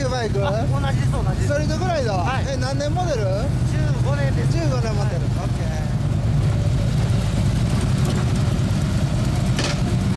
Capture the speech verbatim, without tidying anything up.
いうバイク？同じです、同じです。それとぐらいだ。え、何年モデル？じゅうごねんです。じゅうごねんモデル。オッケー。